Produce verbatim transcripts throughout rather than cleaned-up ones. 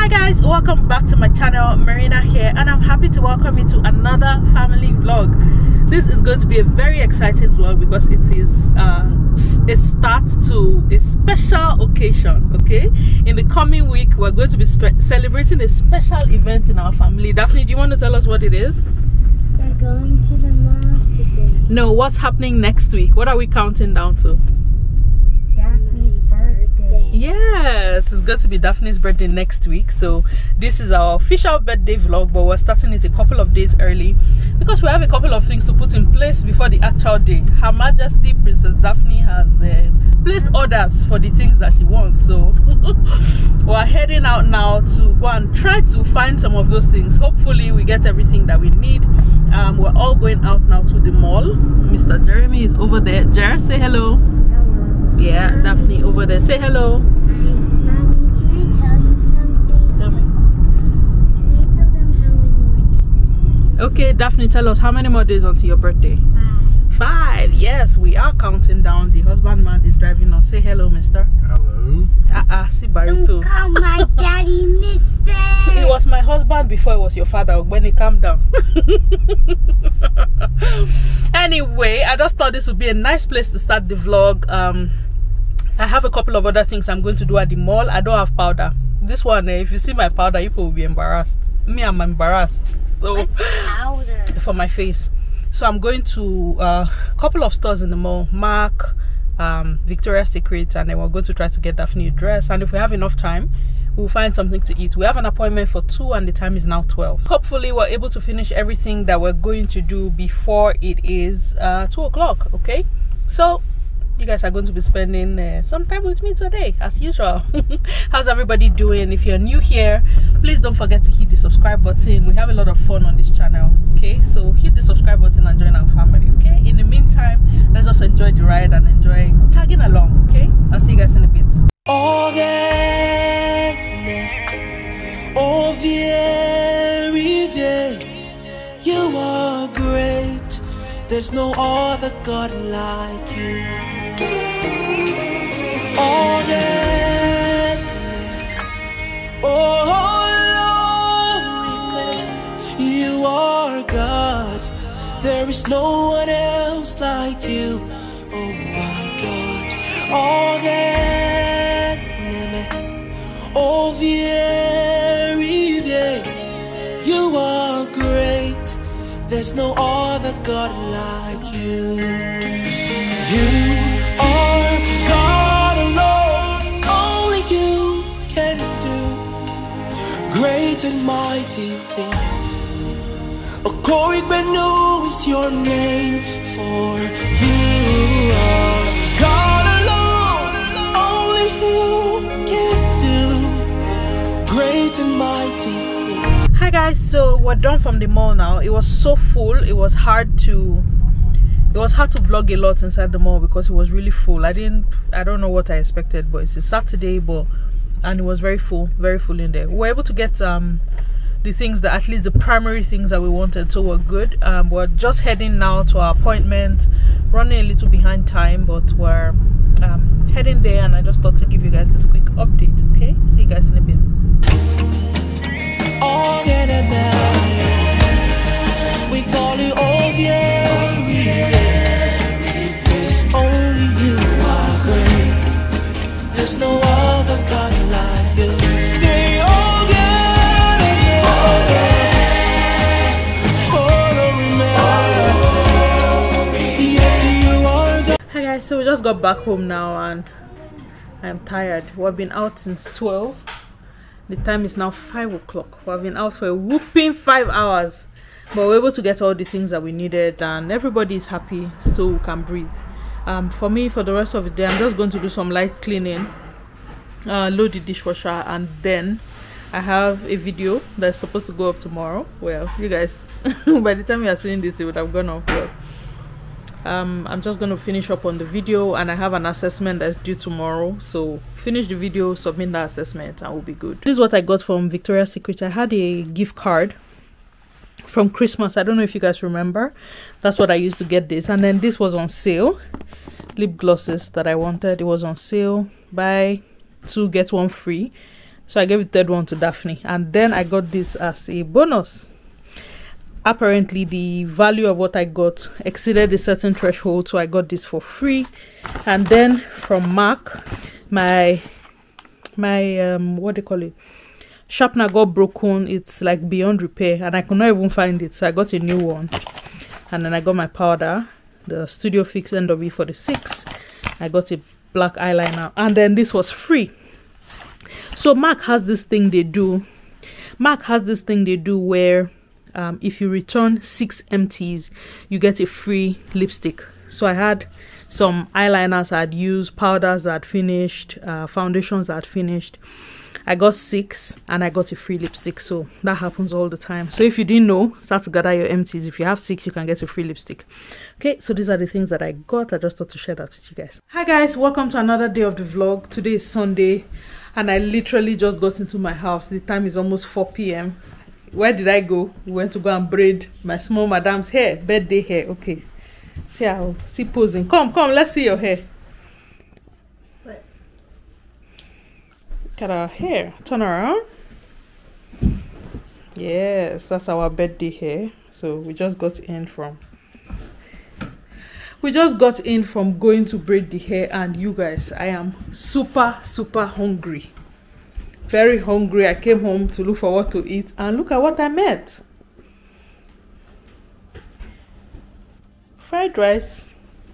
Hi guys, welcome back to my channel. Marina here, and I'm happy to welcome you to another family vlog. This is going to be a very exciting vlog because it is uh, a start to a special occasion. Okay, in the coming week we're going to be celebrating a special event in our family. Daphne, do you want to tell us what it is? We're going to the mall today. No, what's happening next week? What are we counting down to? Yes, it's going to be Daphne's birthday next week, so this is our official birthday vlog, but we're starting it a couple of days early because we have a couple of things to put in place before the actual day. Her Majesty Princess Daphne has uh, placed orders for the things that she wants, so we're heading out now to go and try to find some of those things. Hopefully we get everything that we need. Um, we're all going out now to the mall. Mister Jeremy is over there. Jer, say hello. Yeah, Mommy. Daphne over there. Say hello. Hi, Mommy, can I tell you something? Tell me. Can I tell them how many more days until my birthday? Okay, Daphne, tell us how many more days until your birthday? Five. Five, yes, we are counting down. The husbandman is driving us. Say hello, mister. Hello. Ah, uh ah, -uh, see Barito. Don't call my daddy mister. It was my husband before it was your father when he calmed down. Anyway, I just thought this would be a nice place to start the vlog. Um, I have a couple of other things I'm going to do at the mall. I don't have powder. This one, eh, if you see my powder, people will be embarrassed. Me, I'm embarrassed. So, what's powder? For my face. So I'm going to a uh, couple of stores in the mall. MAC, um, Victoria's Secret, and then we're going to try to get Daphne a dress. And if we have enough time, we'll find something to eat. We have an appointment for two and the time is now twelve. Hopefully we're able to finish everything that we're going to do before it is uh two o'clock. Okay, so you guys are going to be spending uh, some time with me today as usual. How's everybody doing? If you're new here, please don't forget to hit the subscribe button. We have a lot of fun on this channel. Okay, so hit the subscribe button and join our family. Okay, in the meantime, let's just enjoy the ride and enjoy tagging along. Okay, I'll see you guys in a bit. Oh, yeah. Oh, Vier, Rivier, you are great. There's no other God like you. Oh, Daphne, oh, Lord, you are God. There is no one else like you. Oh, my God. Oh, Daphne, oh, Vier. You are great. There's no other God like you. You are God alone. Only you can do great and mighty things. Glory Benu is your name, for you are God alone. Only you can do great and mighty things. Hi guys, so we're done from the mall now. It was so full, it was hard to it was hard to vlog a lot inside the mall because it was really full. I didn't I don't know what I expected, but it's a Saturday, but and it was very full, very full in there. We were able to get um the things that, at least the primary things that we wanted, so we're good. Um we're just heading now to our appointment, running a little behind time, but we're um heading there, and I just thought to give you guys this quick update. Okay, see you guys in a bit. Oh, yeah, we call you oh, yeah, yeah. There's only you are great. There's no other God like you. Say oh, yeah, yeah. Oh, yeah. Oh, yes, you are. Hi guys, so we just got back home now and I'm tired. We've been out since twelve. The time is now five o'clock. We've been out for a whooping five hours, but we're able to get all the things that we needed and everybody's happy, so we can breathe. Um, for me, for the rest of the day, I'm just going to do some light cleaning, uh, load the dishwasher, and then I have a video that's supposed to go up tomorrow. Well, you guys, by the time you are seeing this, it would have gone up. Well, um, I'm just going to finish up on the video, and I have an assessment that's due tomorrow, so finish the video, submit that assessment, and we'll be good. This is what I got from Victoria's Secret. I had a gift card from Christmas. I don't know if you guys remember. That's what I used to get this. And then this was on sale. Lip glosses that I wanted. It was on sale. Buy two, get one free. So I gave the third one to Daphne, and then I got this as a bonus. Apparently the value of what I got exceeded a certain threshold, so I got this for free. And then from MAC, my my um what do you call it, sharpener got broken. It's like beyond repair and I could not even find it, so I got a new one. And then I got my powder, the Studio Fix N W forty-six. I got a black eyeliner, and then this was free. So MAC has this thing they do MAC has this thing they do where um if you return six empties you get a free lipstick. So I had some eyeliners I'd used, powders that finished, uh, foundations that finished. I got six and I got a free lipstick. So that happens all the time. So if you didn't know, start to gather your empties. If you have six, you can get a free lipstick. Okay, so these are the things that I got. I just thought to share that with you guys. Hi guys, welcome to another day of the vlog. Today is Sunday and I literally just got into my house. The time is almost four P M Where did I go? We went to go and braid my small madam's hair, birthday hair. Okay, see how see posing. Come, come, let's see your hair. What? Look at our hair. Turn around. Yes, that's our birthday hair. So we just got in from. We just got in from going to braid the hair, and you guys, I am super super hungry. Very hungry. I came home to look for what to eat, and look at what I met. Fried rice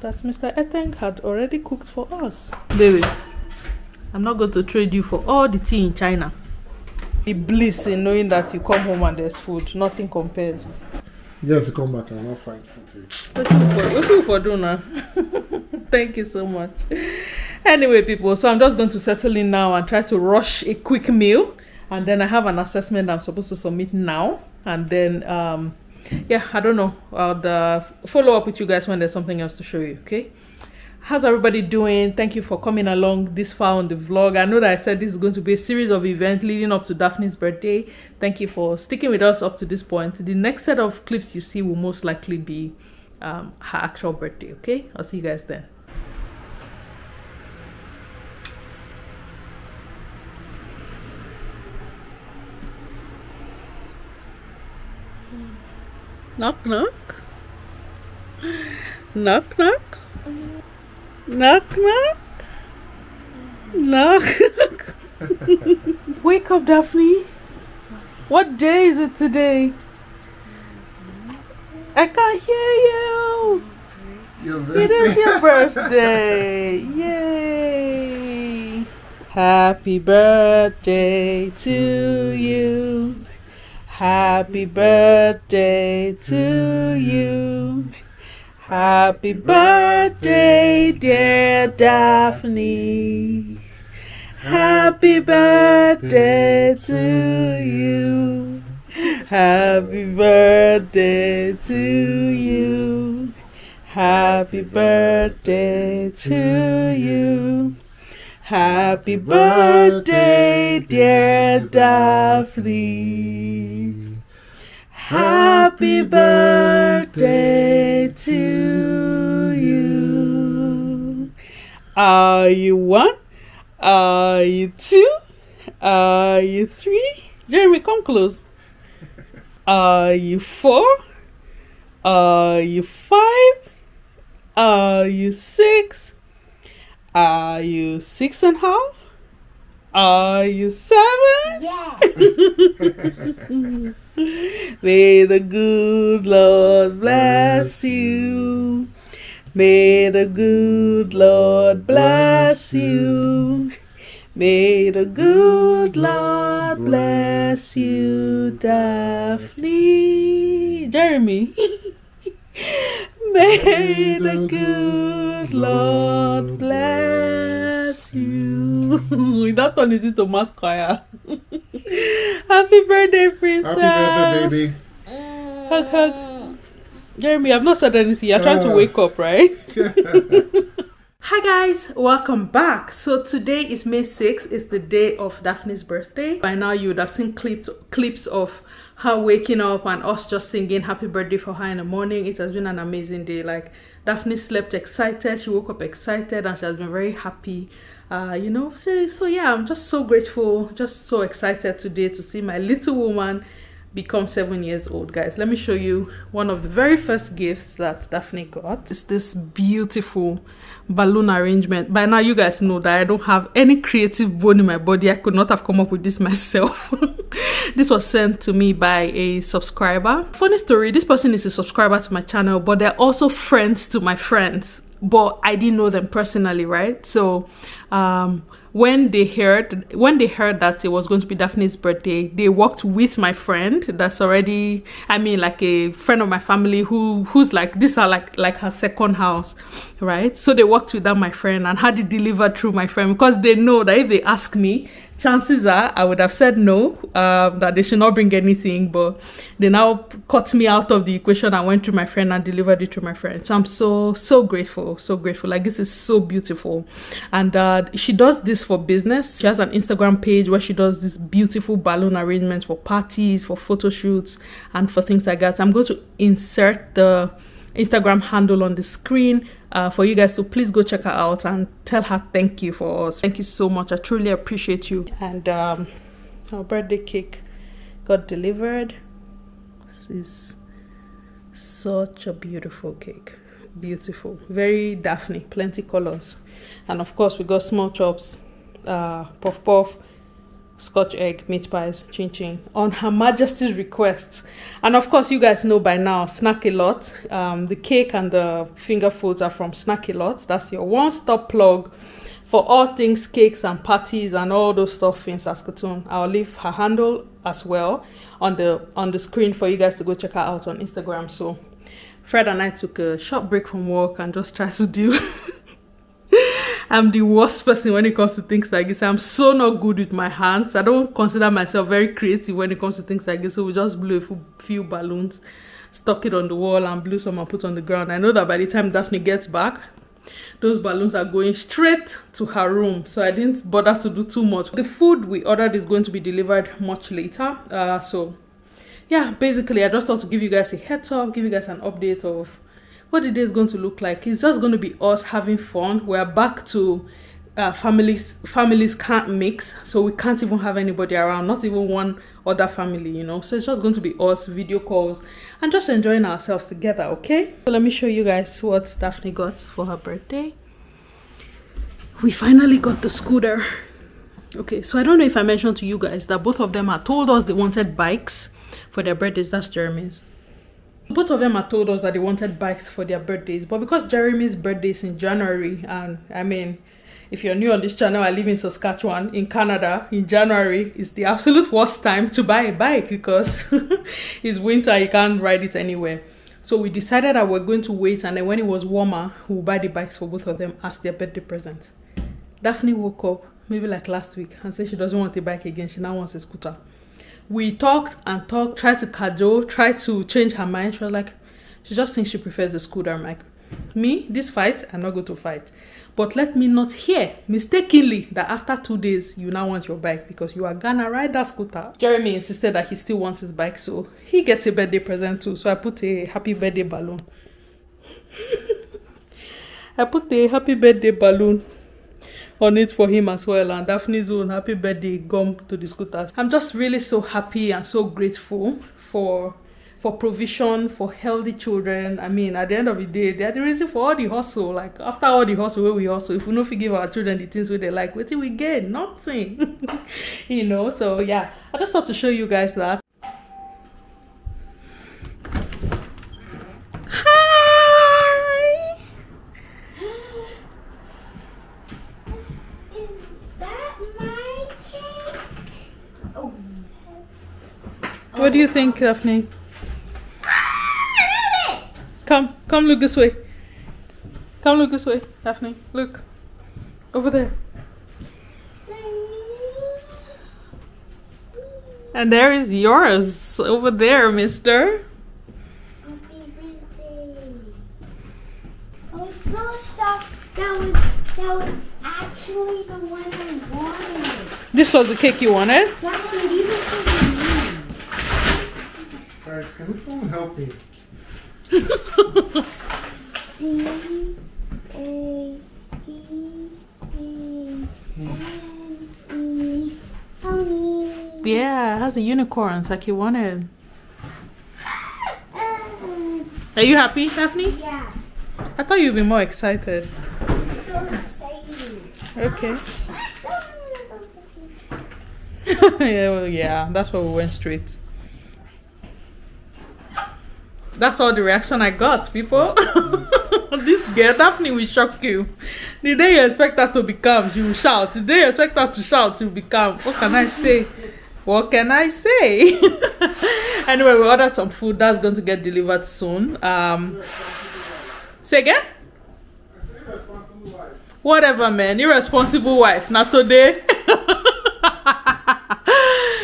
that Mister Eteng had already cooked for us. Baby, I'm not going to trade you for all the tea in China. It's bliss in knowing that you come home and there's food. Nothing compares. Yes, come back. I'm not fine. What's you for, for dinner? Thank you so much. Anyway, people, so I'm just going to settle in now and try to rush a quick meal, and then I have an assessment I'm supposed to submit now, and then um yeah, I don't know, I'll uh, follow up with you guys when there's something else to show you. Okay, how's everybody doing? Thank you for coming along this far on the vlog. I know that I said this is going to be a series of events leading up to Daphne's birthday. Thank you for sticking with us up to this point. The next set of clips you see will most likely be um her actual birthday. Okay, I'll see you guys then. Knock, knock. Knock, knock. Knock, knock. Knock, knock. Wake up, Daphne. What day is it today? I can't hear you. It is your birthday. Yay. Happy birthday to you. Happy birthday to you. Happy birthday, dear Daphne. Happy birthday to you. Happy birthday to you. Happy birthday to you. Happy birthday, dear Daphne. Happy birthday to you. Are you one? Are you two? Are you three? Jeremy, come close. Are you four? Are you five? Are you six? Are you six and a half? Are you seven? Yeah. May the good Lord bless you. May the good Lord bless you. May the good Lord bless you, Daphne. Jeremy. May the good Lord bless you. That one is into mass choir. Happy birthday, princess. Happy birthday, baby. Hug, hug. Jeremy, I've not said anything. You're trying to wake up, right? Hi Hi guys, welcome back. So today is May sixth. It's the day of Daphne's birthday. By now you would have seen clips clips of her waking up and us just singing happy birthday for her in the morning. It has been an amazing day. Like, Daphne slept excited, she woke up excited, and she has been very happy, uh you know. So, so yeah, I'm just so grateful, just so excited today to see my little woman become seven years old. Guys, let me show you one of the very first gifts that Daphne got. It's this beautiful balloon arrangement. By now you guys know that I don't have any creative bone in my body. I could not have come up with this myself. This was sent to me by a subscriber. Funny story, this person is a subscriber to my channel, but they're also friends to my friends, but I didn't know them personally, right? So um when they heard when they heard that it was going to be Daphne's birthday, they walked with my friend that's already, I mean, like a friend of my family who who's like, these are like like her second house, right? So they walked with that, my friend, and had it delivered through my friend, because they know that if they ask me, chances are I would have said no, uh, that they should not bring anything, but they now cut me out of the equation and went to my friend and delivered it to my friend. So I'm so so grateful, so grateful. Like, this is so beautiful. And uh, she does this for business. She has an Instagram page where she does this beautiful balloon arrangements for parties, for photo shoots, and for things like that. I'm going to insert the Instagram handle on the screen uh, for you guys, so please go check her out and tell her thank you for us. Thank you so much, I truly appreciate you. And um our birthday cake got delivered. This is such a beautiful cake, beautiful, very Daphne, plenty colors. And of course we got small chops, uh puff puff, scotch egg, meat pies, chin chin, on Her Majesty's request. And of course you guys know by now, Snacky Lot, um the cake and the finger foods are from Snacky Lot. That's your one-stop plug for all things cakes and parties and all those stuff in Saskatoon. I'll leave her handle as well on the on the screen for you guys to go check her out on Instagram. So Fred and I took a short break from work and just tried to do I'm the worst person when it comes to things like this. I'm so not good with my hands. I don't consider myself very creative when it comes to things like this. So we just blew a few balloons, stuck it on the wall, and blew some and put on the ground. I know that by the time Daphne gets back, those balloons are going straight to her room. So I didn't bother to do too much. The food we ordered is going to be delivered much later. Uh, so yeah, basically I just thought to give you guys a heads up, give you guys an update of what the day is going to look like. It's just going to be us having fun. We're back to uh, families families can't mix, so we can't even have anybody around, not even one other family, you know. So it's just going to be us, video calls, and just enjoying ourselves together. Okay, so let me show you guys what Daphne got for her birthday. We finally got the scooter. Okay, so I don't know if I mentioned to you guys that both of them had told us they wanted bikes for their birthdays. That's Jeremy's. Both of them had told us that they wanted bikes for their birthdays, but because Jeremy's birthday is in January, and I mean, if you're new on this channel, I live in Saskatchewan, in Canada. In January is the absolute worst time to buy a bike because it's winter, you can't ride it anywhere. So we decided that we're going to wait, and then when it was warmer, we'll buy the bikes for both of them as their birthday present. Daphne woke up, maybe like last week, and said she doesn't want a bike again, she now wants a scooter. We talked and talked, tried to cajole, tried to change her mind. She was like, she just thinks she prefers the scooter. I'm like, me, this fight, I'm not going to fight. But let me not hear mistakenly that after two days, you now want your bike because you are gonna ride that scooter. Jeremy insisted that he still wants his bike, so he gets a birthday present too. So I put a happy birthday balloon. I put a happy birthday balloon on it for him as well, and Daphne's own happy birthday gum to the scooters. I'm just really so happy and so grateful for for provision, for healthy children. I mean, at the end of the day, they're the reason for all the hustle. Like, after all the hustle where we hustle, if we don't give our children the things where they like, what do we get? Nothing. You know. So yeah, I just thought to show you guys that. What do you think, Daphne? Ah, come, come look this way. Come look this way, Daphne. Look. Over there. And there is yours. Over there, mister. Happy birthday. I was so shocked that was No, it's actually the one I wanted. This was the cake you wanted? Yeah, maybe this is the one. Guys, can someone help me? D A P P E N E. Honey. Yeah, it has a unicorn like you wanted. Are you happy, Daphne? Yeah. I thought you'd be more excited. I'm so excited. Okay. yeah, well, yeah, that's where we went straight. That's all the reaction I got, people. This girl, Daphne, will shock you. The day you expect her to be calm, she will shout. The day you expect her to shout, she will be calm. What can I say? What can I say? Anyway, we ordered some food that's going to get delivered soon. Um, say again? Whatever, man. Irresponsible wife. Not today.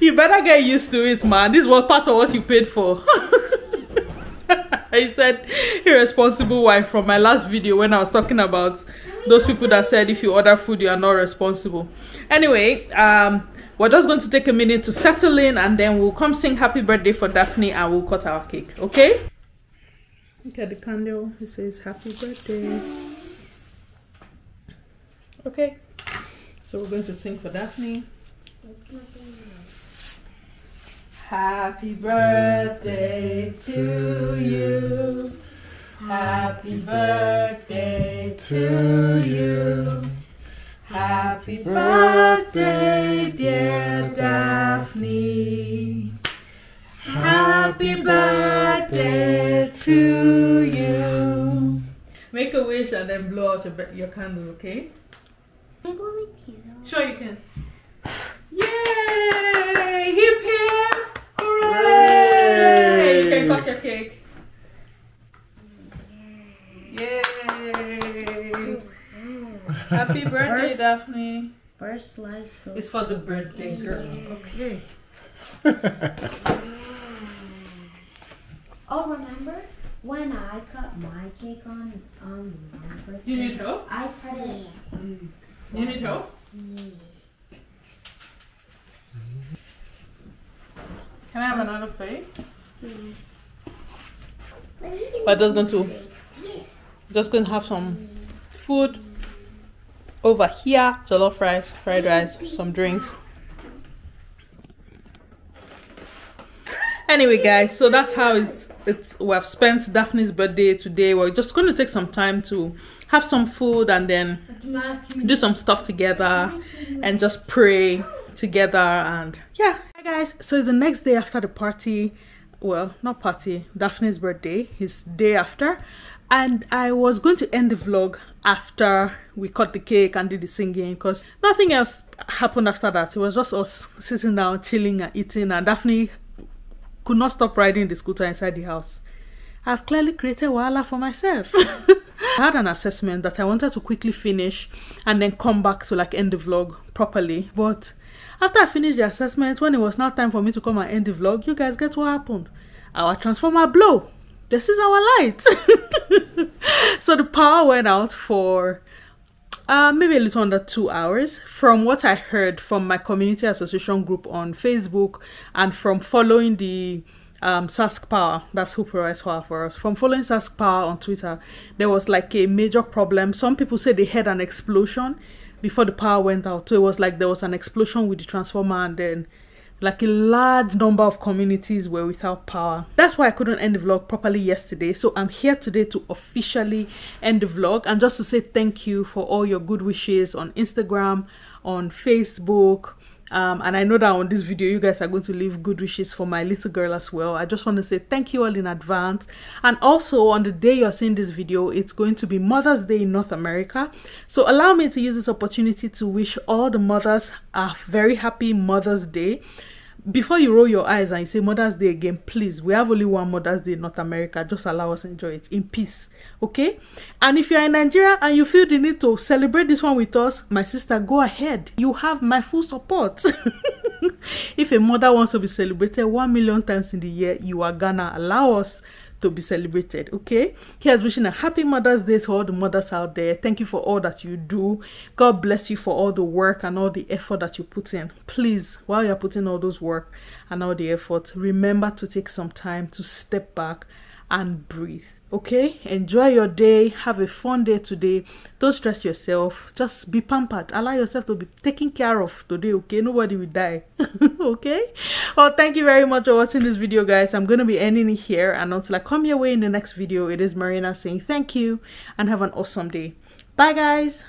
You better get used to it, man. This was part of what you paid for. I said irresponsible wife from my last video when I was talking about those people that said if you order food, you are not responsible. Anyway, um... we're just going to take a minute to settle in, and then we'll come sing happy birthday for Daphne and we'll cut our cake, okay? Look at the candle. It says happy birthday. Okay. So we're going to sing for Daphne. Happy birthday to you. Happy birthday to you. Happy birthday, dear Daphne. Happy birthday to you. Make a wish and then blow out your, your candle, okay? Can I go with you? Sure you can. Yay! Hip hip! Hooray! You can cut your cake. Yay! Yay. Happy birthday, first, Daphne. First slice. It's for the birthday girl. Okay. Oh, remember when I cut my cake on on my birthday? You need help? I cut it. Mm. You need help? Yeah. Can I have another plate? Yeah. We're just going to yes. just going to have some food. Over here, jollof rice, fried rice, some drinks. Anyway, guys, so that's how it's, it's we have spent Daphne's birthday today. We're just going to take some time to have some food and then do some stuff together and just pray together. And yeah, hi guys, so it's the next day after the party. Well, not party, Daphne's birthday, his day after. And I was going to end the vlog after we cut the cake and did the singing because nothing else happened after that. It was just us sitting down, chilling and eating, and Daphne could not stop riding the scooter inside the house. I've clearly created wahala for myself. I had an assessment that I wanted to quickly finish and then come back to like end the vlog properly. But after I finished the assessment, when it was now time for me to come and end the vlog, you guys get what happened. Our transformer blew. This is our light. So the power went out for uh, maybe a little under two hours. From what I heard from my community association group on Facebook and from following the um, SaskPower, that's who provides power for us, from following SaskPower on Twitter, there was like a major problem. Some people say they heard an explosion before the power went out. So it was like there was an explosion with the transformer and then like a large number of communities were without power. That's why I couldn't end the vlog properly yesterday. So I'm here today to officially end the vlog and just to say thank you for all your good wishes on Instagram, on Facebook. Um, and I know that on this video, you guys are going to leave good wishes for my little girl as well. I just want to say thank you all in advance. And also on the day you're seeing this video, it's going to be Mother's Day in North America. So allow me to use this opportunity to wish all the mothers a very happy Mother's Day. Before you roll your eyes and you say Mother's Day again, please, we have only one Mother's Day in North America. Just allow us to enjoy it in peace, okay? And if you're in Nigeria and you feel the need to celebrate this one with us, my sister, go ahead. You have my full support. If a mother wants to be celebrated one million times in the year, you are gonna allow us to be celebrated, okay? Here's wishing a happy Mother's Day to all the mothers out there. Thank you for all that you do. God bless you for all the work and all the effort that you put in. Please, while you're putting all those work and all the effort, remember to take some time to step back and breathe, okay? Enjoy your day. Have a fun day today. Don't stress yourself. Just be pampered. Allow yourself to be taken care of today, okay? Nobody will die. Okay? Well, thank you very much for watching this video, guys. I'm going to be ending it here, and until I come your way in the next video, it is Marina saying thank you and have an awesome day. Bye, guys.